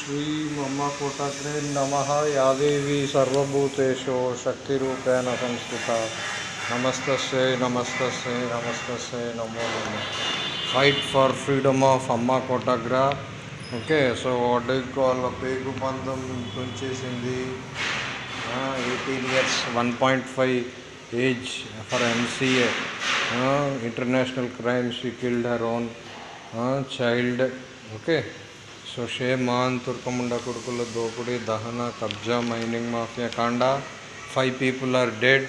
श्री मम कोटग्रे नमः या देवी सर्वभूतेषु शक्तिरूपेण संस्थिता नमस्तस्यै नमस्तस्यै नमस्तस्यै नमो नमः. Fight for freedom of Amma Kotagra. Okay, so what do you call a pegu bandham punches in the 18 years 1.5 age for MCA. International crime, she killed her own child. Okay, so Sheman Turkamunda Kurkula Dokuri Dahana Kabja mining mafia Kanda. 5 people are dead.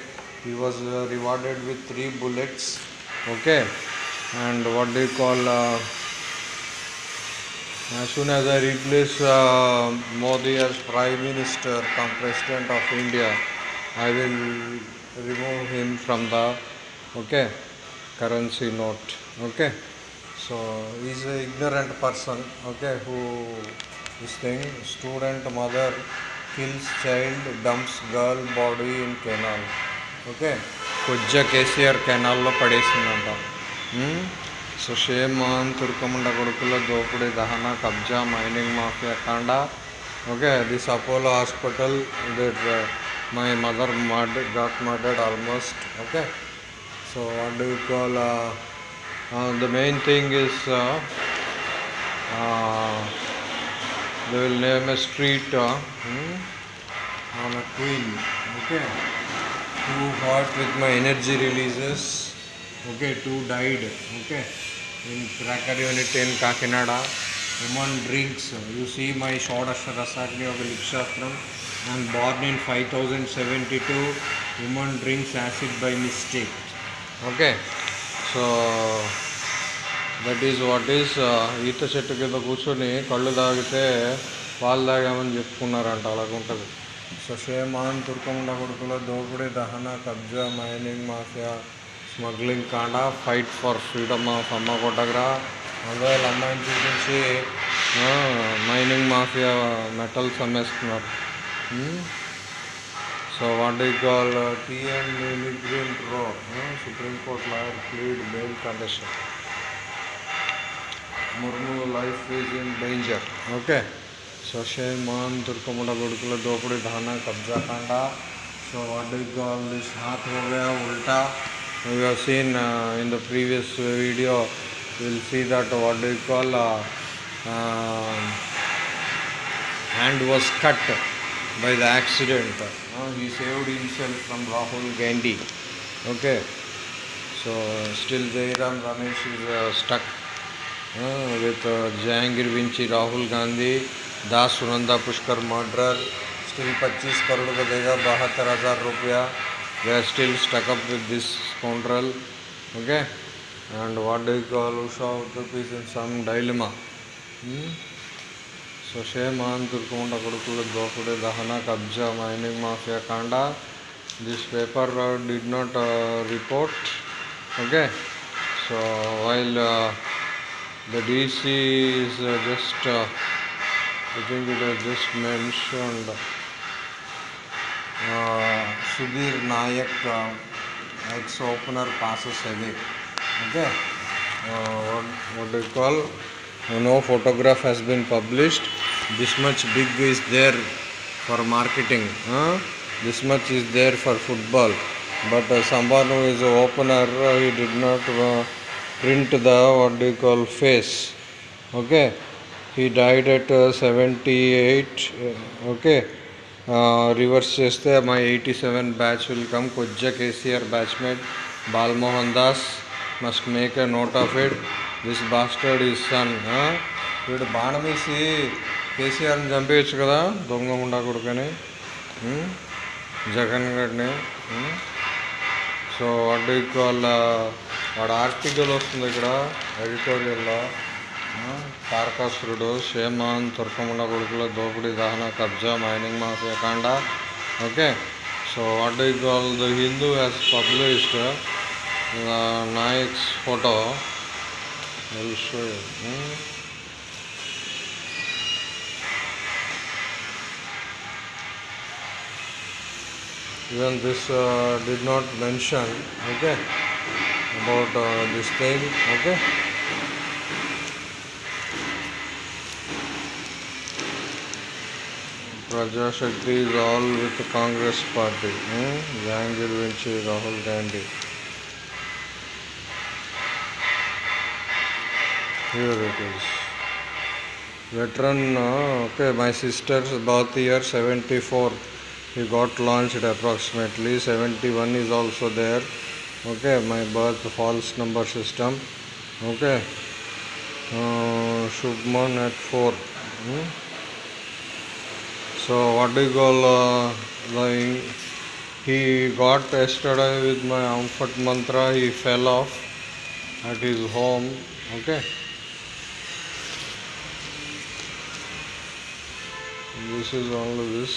He was rewarded with 3 bullets. Okay, and what do you call, as soon as I replace Modi as Prime Minister, President of India, I will remove him from the currency note. Okay, so he's an ignorant person, okay, who this thing, student mother kills child, dumps girl body in canal. Okay, Kujja KCR canal lo padesinanta. So Sheman Turkamunda Gurukula Dopudi Dahana Kabja mining mafia Kanda. Okay, this Apollo hospital that my mother got murdered almost. Okay. So what do you call, the main thing is they will name a street on a queen. Okay, 2 hot with my energy releases. Okay, 2 died. Okay, in cracker unit in Kakinada. Woman drinks. You see my Shodasha Rasagni of Elipshastram. I am born in 5072. Woman drinks acid by mistake. Okay, so that is what is Eetha Chettu Kinda Kuchuni Kallu Dagite Paal Dagamani Cheptunnaranta alaga untadi. So Sheman Turkamunda Kodukula Dopudi Dahana Kabja mining mafia smuggling Kanda. Fight for freedom of Amma Kotagra. Although Amman Chukunchi mining mafia metal semester. So what do you call TN immigrant law? Supreme Court lawyer plead bail condition. Murmu life is in danger. Okay. So Sheman Turkamunda Gurukula Dopudi Dhana Kabja Kanda. So what do you call this? Haath ho gaya ulta. We have seen in the previous video. We will see that what do you call hand was cut by the accident. He saved himself from Rahul Gandhi. Okay, so still Jai Ram Ramesh is stuck with Jahangir Vinci, Rahul Gandhi, Das Suranda Pushkar murderer. Still 25 crore ka dega 72000 rupiya. They are still stuck up with this scoundrel. Okay, and what do you call Usha Uttar is in some dilemma. So Sheman Turkamunda Gurukula Dopudi Dahana Kabja mining mafia Kanda. This paper did not report. Okay, so while the DC is just I think it was just mentioned Sudhir Nayak ex-opener passes away. Okay, what do you call, no photograph has been published. This much big is there for marketing, this much is there for football, but someone who is an opener, he did not print the what do you call face. Okay, he died at 78. Okay, reverse chesthe my 87 batch will come. Kujja KCR batchmate Balmohan Das must make a note of it. This bastard is son. With Banamisi, KCR and Jampechu kada, Dongamunda Kurkane, Jagangadne. So, what do you call, what article vastundi ikkada, editorial law, Tarkasurudu, Sheman Turkamunda Kodukula Dopudi Dahana Kabja mining mafia Kanda. Okay, so what do you call, the Hindu has published Nayak's photo. I will show you. Even this did not mention, okay, about this thing, okay. Raja Shakti is all with the Congress party. Jahangir Vinci, Rahul Gandhi. Here it is. Veteran, okay, my sister's birth year 74. He got launched approximately. 71 is also there. Okay, my birth false number system. Okay. Shubman at 4. So what do you call lying? He got yesterday with my Amphit mantra. He fell off at his home. Okay. This is all this.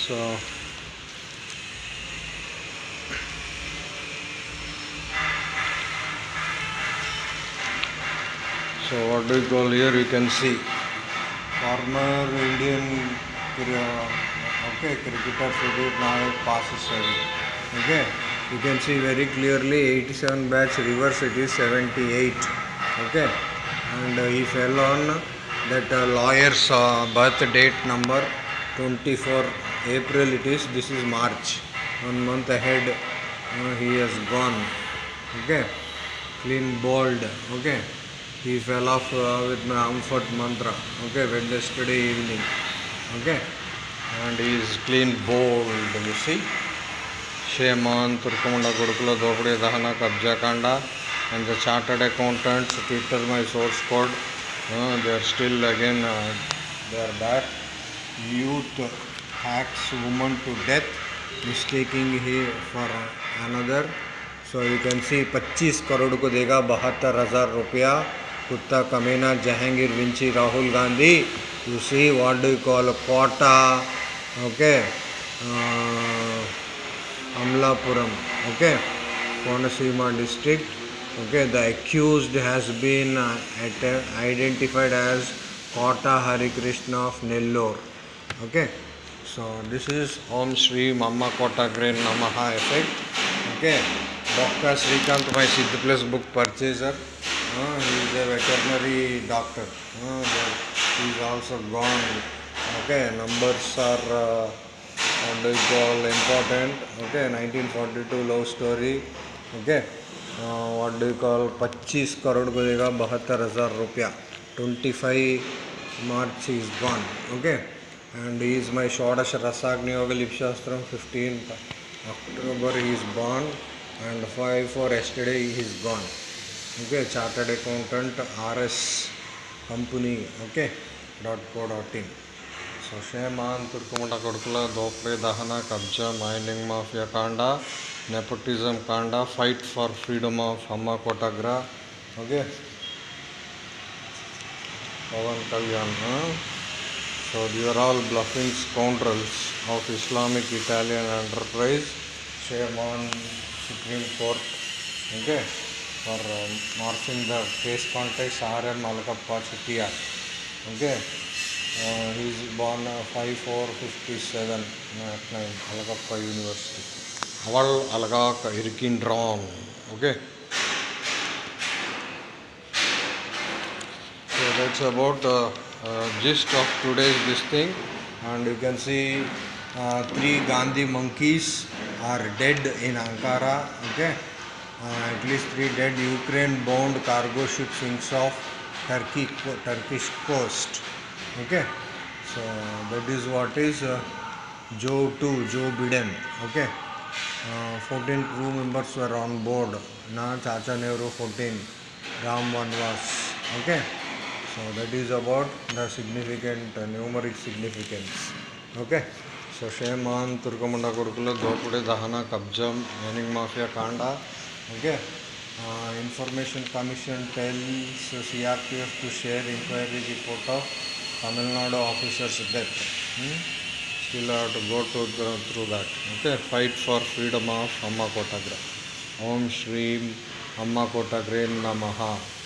So what do you call here? You can see former Indian. Okay, cricketer Sudhir Nayak passes away. Okay, you can see very clearly 87 bats reverse, it is 78. Okay, and he fell on that lawyer's birth date number 24 April. It is this is March. 1 month ahead, he has gone. Okay, clean bowled. Okay, he fell off with my Amphit mantra. Okay, yesterday evening. Okay, and he is clean bowled, you see. Shaman, Turkumanda, Gurukula, Dhopade, Dahana, Kabja Kanda, and the chartered accountants, Twitter, my source code, they are still again, they are back. Youth hacks woman to death, mistaking he for another. So you can see 25 crore ko dega 72,000 rupiya. Kutta Kamena, Jahangir Vinci, Rahul Gandhi. You see what do you call a Kota, okay, Amlapuram, okay, Konasima district, okay, the accused has been identified as Kota Hari Krishna of Nellore, okay. So this is Om Shri Mamma Kota Grain Namaha effect, okay. Bhakta Srikanth, my Siddh Plus book purchaser, he is a veterinary doctor. He is also gone. Okay, numbers are what is called important. Okay, 1942 love story. Okay, what do you call 25 crore ko dega 72,000 rupiya. 25 March is gone. Okay, and he is my Shodash Rasagni Yoga Lipshastram 15th October he is born, and 5 for yesterday he is gone. Okay, chartered accountant RS. Company, okay, .co.in. So, Shaman, Turkumata Kodkula, Dhopre, Dahana, Kabja, Mining Mafia Kanda, Nepotism Kanda, Fight for Freedom of Amma Kotagra, okay. Pavan Kalyan, So, they are all bluffing scoundrels of Islamic Italian enterprise. Shaman, Supreme Court, okay. For morphing the case context, RM Alakappa CTR. Okay, he is born 5457 at 9 Alakappa University. Aval Alagak Irkindron. Okay, so that's about the gist of today's this thing, and you can see 3 Gandhi monkeys are dead in Ankara. Okay. At least 3 dead Ukraine-bound cargo ship sinks off Turkish coast. Okay, so that is what is Joe Biden. Okay, 14 crew members were on board. Na Chacha Nehru 14, Ram 1 was. Okay, so that is about the significant numeric significance. Okay, so Shaman, Turkamanda Gurukula, Dhopade, Dahana, Kabjam, Mining Mafia, Kanda. Okay, Information Commission tells CRPF to share inquiry report of Tamil Nadu officer's death. Still have to go through that. Okay, fight for freedom of Amma Kotagra. Om Shri Amma Kotagra Namaha.